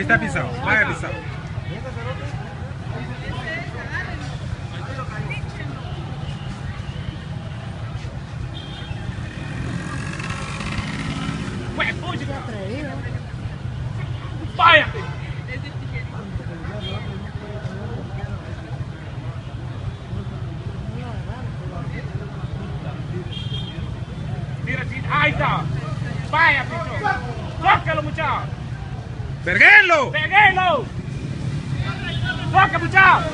Ahí está pisado, vaya pisado. ¡Vaya! ¡Ahí está! ¡Vaya, pichón! ¡Tócalo, muchachos! ¡Verguenlo! ¡Verguenlo! ¡Tócalo, muchachos!